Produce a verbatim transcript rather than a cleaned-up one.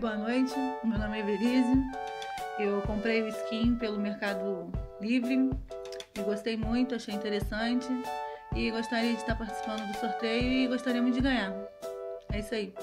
boa noite. Meu nome é Evelise. Eu comprei o skin pelo Mercado Livre e gostei muito, achei interessante. E gostaria de estar participando do sorteio e gostaríamos de ganhar. É isso aí.